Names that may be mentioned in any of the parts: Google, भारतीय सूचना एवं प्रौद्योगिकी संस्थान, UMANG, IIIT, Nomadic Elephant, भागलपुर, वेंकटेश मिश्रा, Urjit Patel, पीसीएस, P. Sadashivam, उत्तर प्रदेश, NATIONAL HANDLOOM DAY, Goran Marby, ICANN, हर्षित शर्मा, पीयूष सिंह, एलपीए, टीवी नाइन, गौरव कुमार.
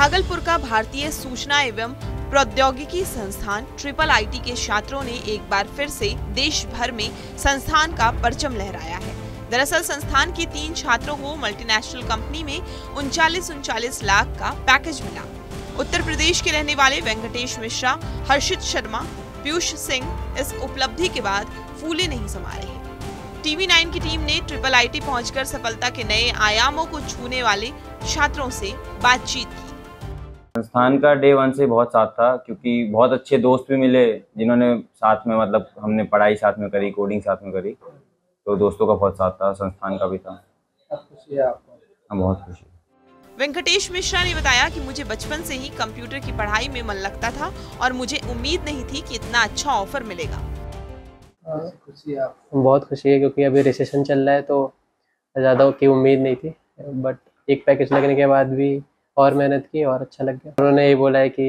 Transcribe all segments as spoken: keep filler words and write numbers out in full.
भागलपुर का भारतीय सूचना एवं प्रौद्योगिकी संस्थान ट्रिपल आईटी के छात्रों ने एक बार फिर से देश भर में संस्थान का परचम लहराया है। दरअसल संस्थान के तीन छात्रों को मल्टीनेशनल कंपनी में उनचालीस उनचालीस लाख का पैकेज मिला। उत्तर प्रदेश के रहने वाले वेंकटेश मिश्रा, हर्षित शर्मा, पीयूष सिंह इस उपलब्धि के बाद फूले नहीं समा रहे। टीवी नाइन की टीम ने ट्रिपल आईटी पहुंचकर सफलता के नए आयामों को छूने वाले छात्रों से बातचीत की। संस्थान का डे वन से बहुत साथ था, क्योंकि बहुत अच्छे दोस्त भी मिले जिन्होंने साथ में, मतलब हमने पढ़ाई साथ में करी, कोडिंग साथ में करी, तो दोस्तों का बहुत साथ था, संस्थान का भी था। खुशी है आपको? बहुत खुशी। वेंकटेश मिश्रा ने बताया कि मुझे बचपन से ही कंप्यूटर की पढ़ाई में मन लगता था और मुझे उम्मीद नहीं थी कि इतना अच्छा ऑफर मिलेगा। खुशी है? बहुत खुशी है, क्योंकि अभी रिसेशन चल रहा है तो ज़्यादा की उम्मीद नहीं थी, बट एक पैकेज लगने के बाद भी और मेहनत की और अच्छा लग गया। उन्होंने ये बोला है कि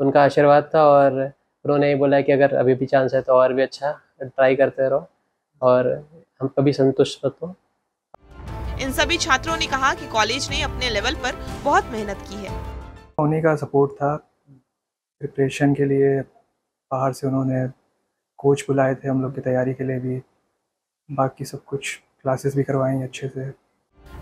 उनका आशीर्वाद था और उन्होंने ये बोला है कि अगर अभी भी चांस है तो और भी अच्छा ट्राई करते रहो और हम कभी संतुष्ट मत हो। इन सभी छात्रों ने कहा कि कॉलेज ने अपने लेवल पर बहुत मेहनत की है। उन्हीं का सपोर्ट था प्रिपरेशन के लिए, बाहर से उन्होंने कोच बुलाए थे हम लोग की तैयारी के लिए भी, बाकी सब कुछ क्लासेस भी करवाई अच्छे से।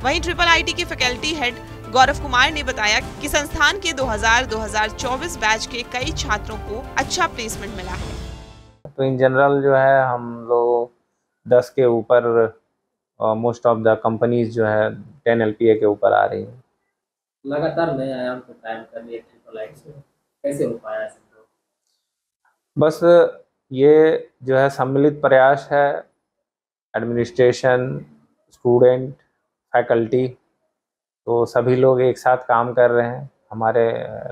वहीं ट्रिपल आईटी के फैकल्टी हेड गौरव कुमार ने बताया कि संस्थान के दो हज़ार दो हज़ार चौबीस बैच के कई छात्रों को अच्छा प्लेसमेंट मिला है। तो इन जनरल जो है हम लोग दस के ऊपर मोस्ट ऑफ द कंपनीज जो है टेन एलपीए के ऊपर आ रही है। लगातार नए आयाम को कायम करने ट्रिपल आईटी से कैसे हो पाया है? बस ये जो है सम्मिलित प्रयास है एडमिनिस्ट्रेशन, स्टूडेंट, फैकल्टी, तो सभी लोग एक साथ काम कर रहे हैं। हमारे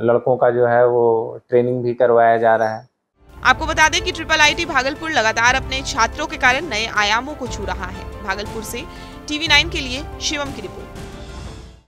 लड़कों का जो है वो ट्रेनिंग भी करवाया जा रहा है। आपको बता दें कि ट्रिपल आईटी भागलपुर लगातार अपने छात्रों के कारण नए आयामों को छू रहा है। भागलपुर से टीवी नाइन के लिए शिवम की रिपोर्ट।